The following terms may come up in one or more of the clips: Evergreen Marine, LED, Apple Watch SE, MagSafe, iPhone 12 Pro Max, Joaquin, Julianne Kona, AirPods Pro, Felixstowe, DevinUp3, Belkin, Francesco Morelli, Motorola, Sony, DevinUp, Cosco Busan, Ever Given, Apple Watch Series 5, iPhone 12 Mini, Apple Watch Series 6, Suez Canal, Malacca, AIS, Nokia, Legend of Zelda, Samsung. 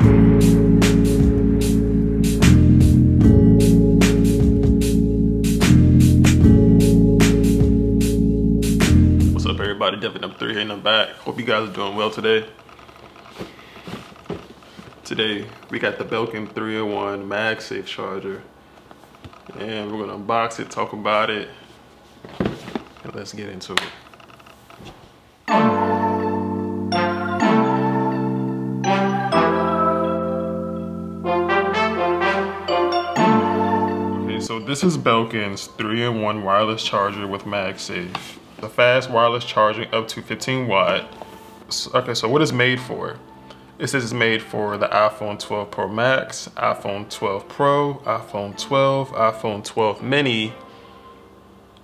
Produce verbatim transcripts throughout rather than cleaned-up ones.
What's up, everybody? DevinUp three here, and I'm back. Hope you guys are doing well today. Today we got the Belkin three oh one MagSafe charger, and we're gonna unbox it, talk about it, and let's get into it. Okay, so this is Belkin's three in one wireless charger with MagSafe, the fast wireless charging up to fifteen watt. Okay, so what it's made for? It says it's made for the iPhone twelve Pro Max, iPhone twelve Pro, iPhone twelve, iPhone twelve Mini,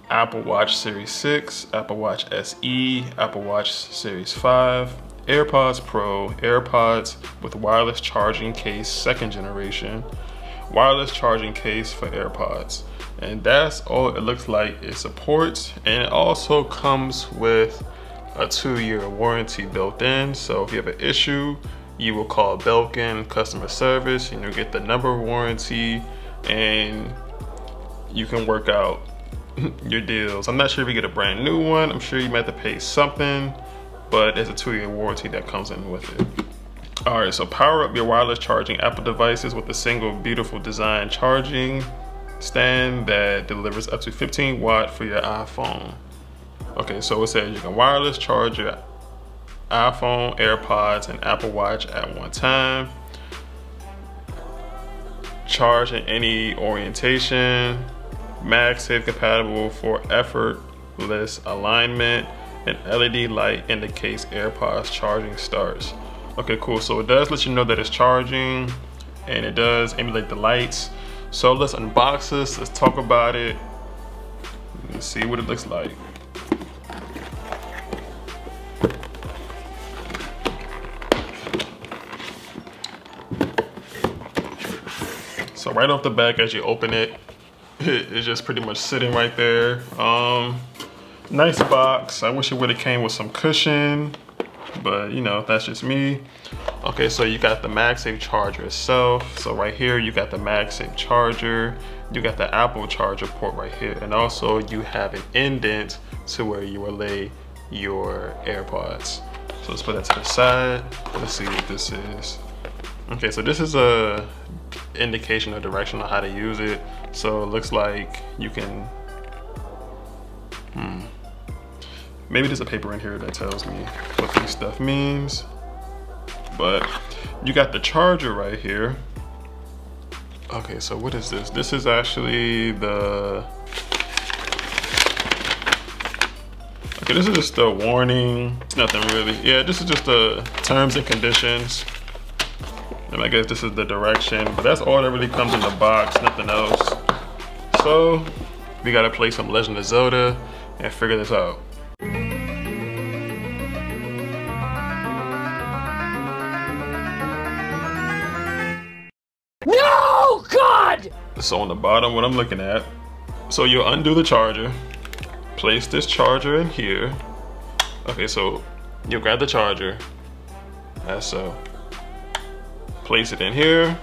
Apple Watch Series six, Apple Watch S E, Apple Watch Series five, AirPods Pro, AirPods with wireless charging case second generation, wireless charging case for AirPods. And that's all it looks like it supports. And it also comes with a two-year warranty built in. So if you have an issue, you will call Belkin customer service and you'll get the number warranty and you can work out your deals. I'm not sure if you get a brand new one. I'm sure you might have to pay something, but there's a two-year warranty that comes in with it. All right, so power up your wireless charging Apple devices with a single beautiful design charging stand that delivers up to fifteen watt for your iPhone. Okay, so it says you can wireless charge your iPhone, AirPods, and Apple Watch at one time. Charge in any orientation. MagSafe compatible for effortless alignment. An L E D light indicates AirPods charging starts. Okay, cool. So it does let you know that it's charging, and it does emulate the lights. So let's unbox this. Let's talk about it. Let's see what it looks like. So right off the back, as you open it, it's just pretty much sitting right there. Um, nice box. I wish it would have came with some cushion, but you know, that's just me. Okay, so you got the MagSafe charger itself. So right here, you got the MagSafe charger. You got the Apple charger port right here. And also you have an indent to where you relay your AirPods. So let's put that to the side. Let's see what this is. Okay, so this is a indication or direction on how to use it. So it looks like you can, hmm. Maybe there's a paper in here that tells me what this stuff means. But you got the charger right here. Okay, so what is this? This is actually the, okay, this is just a warning. It's nothing really. Yeah, this is just the terms and conditions. And I guess this is the direction, but that's all that really comes in the box, nothing else. So we gotta play some Legend of Zelda and figure this out. No, God! So on the bottom, what I'm looking at, so you undo the charger, place this charger in here. Okay, so you grab the charger, that's so. Place it in here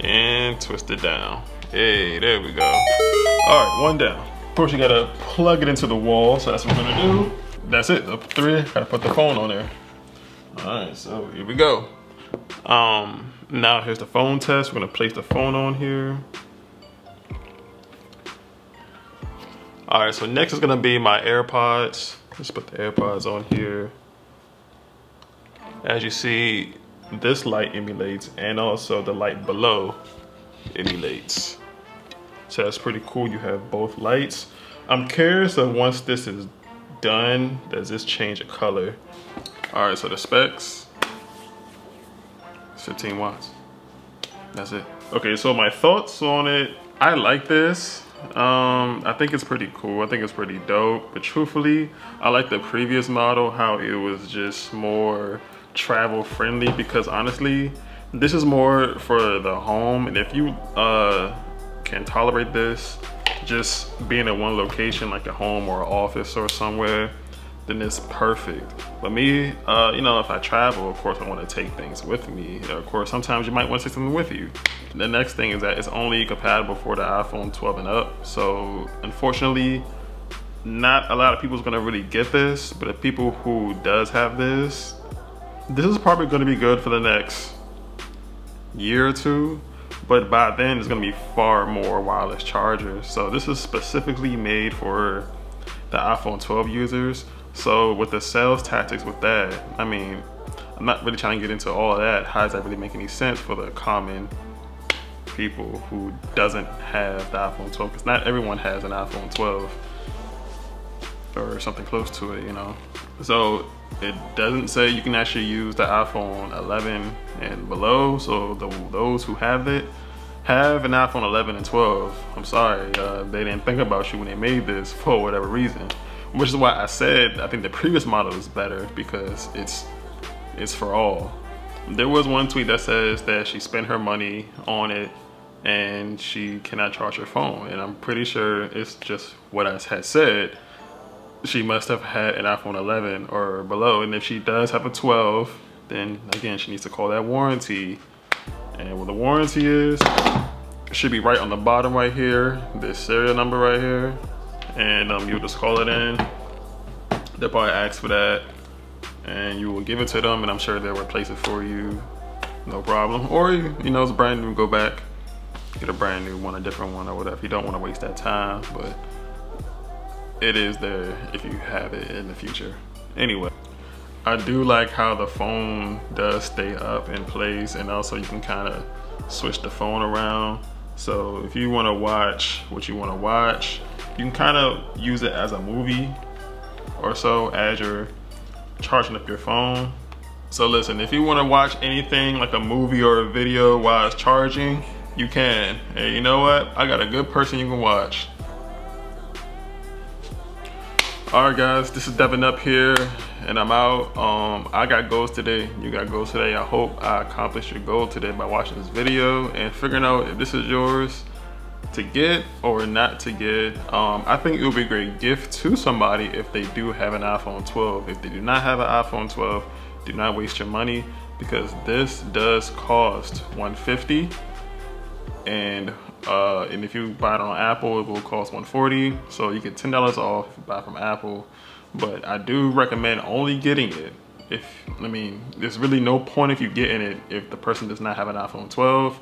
and twist it down. Hey, there we go. All right, one down. Of course, you gotta plug it into the wall, so that's what we're gonna do. That's it, up three, gotta put the phone on there. All right, so here we go. Um, now here's the phone test. We're gonna place the phone on here. All right, so next is gonna be my AirPods. Let's put the AirPods on here. As you see, this light emulates, and also the light below emulates. So that's pretty cool. You have both lights. I'm curious of once this is done, does this change a color? All right, so the specs, fifteen watts. That's it. Okay, so my thoughts on it. I like this. Um, I think it's pretty cool. I think it's pretty dope. But truthfully, I like the previous model, how it was just more travel friendly, because honestly this is more for the home, and if you uh can tolerate this just being at one location like a home or an office or somewhere, then it's perfect. But me, uh, you know, if I travel, of course I want to take things with me. Of course, sometimes you might want to take something with you. The next thing is that it's only compatible for the iPhone twelve and up. So unfortunately, not a lot of people is going to really get this, but the people who does have this, this is probably going to be good for the next year or two. But by then, there's going to be far more wireless chargers. So this is specifically made for the iPhone twelve users. So with the sales tactics with that, I mean, I'm not really trying to get into all of that. How does that really make any sense for the common people who doesn't have the iPhone twelve? Because not everyone has an iPhone twelve or something close to it, you know? So it doesn't say you can actually use the iPhone eleven and below. So the, those who have it have an iPhone eleven and twelve. I'm sorry, uh, they didn't think about you when they made this for whatever reason. Which is why I said I think the previous model is better, because it's it's for all. There was one tweet that says that she spent her money on it and she cannot charge her phone. And I'm pretty sure it's just what I had said. She must have had an iPhone eleven or below, and if she does have a twelve, then again she needs to call that warranty. And what the warranty is, it should be right on the bottom right here, this serial number right here, and um, you'll just call it in. They'll probably ask for that, and you will give it to them, and I'm sure they'll replace it for you, no problem. Or you know, it's brand new, go back, get a brand new one, a different one, or whatever. You don't want to waste that time, but it is there if you have it in the future. Anyway, I do like how the phone does stay up in place, and also you can kind of switch the phone around. So if you want to watch what you want to watch, you can kind of use it as a movie or so as you're charging up your phone. So listen, if you want to watch anything like a movie or a video while it's charging, you can. Hey, you know what? I got a good person you can watch. Alright guys, this is DevinUp here, and I'm out. Um, I got goals today, you got goals today. I hope I accomplished your goal today by watching this video and figuring out if this is yours to get or not to get. Um, I think it would be a great gift to somebody if they do have an iPhone twelve. If they do not have an iPhone twelve, do not waste your money, because this does cost one hundred fifty dollars. And uh and if you buy it on Apple, it will cost one hundred forty dollars, so you get ten dollars off if you buy from Apple. But I do recommend only getting it if, I mean, there's really no point if you get in it if the person does not have an iPhone twelve.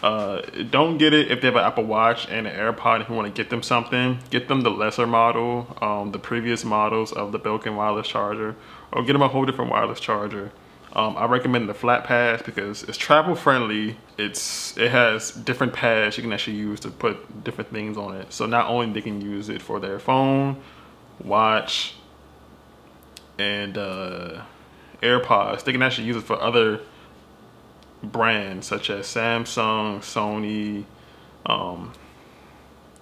Uh don't get it if they have an Apple Watch and an AirPod. If you want to get them something, get them the lesser model, um the previous models of the Belkin wireless charger, or get them a whole different wireless charger. Um, I recommend the flat pads because it's travel friendly. It's it has different pads you can actually use to put different things on it. So not only they can use it for their phone, watch, and uh, AirPods, they can actually use it for other brands such as Samsung, Sony, um,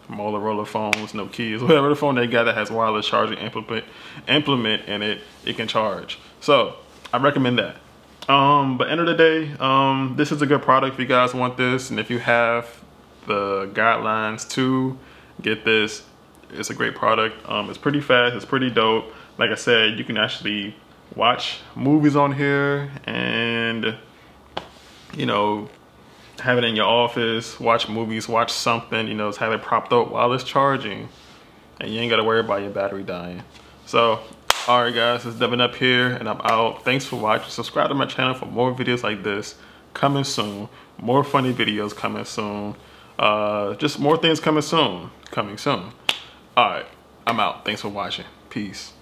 Motorola phones, Nokias, whatever the phone they got that has wireless charging implement implement in it, it can charge. So I recommend that. Um, but end of the day, um, this is a good product if you guys want this. And if you have the guidelines to get this, it's a great product. Um, it's pretty fast, it's pretty dope. Like I said, you can actually watch movies on here and, you know, have it in your office, watch movies, watch something, you know, just have it propped up while it's charging. And you ain't gotta worry about your battery dying. So, alright guys, it's DevinUp here, and I'm out. Thanks for watching. Subscribe to my channel for more videos like this coming soon. More funny videos coming soon. Uh, just more things coming soon. Coming soon. Alright, I'm out. Thanks for watching. Peace.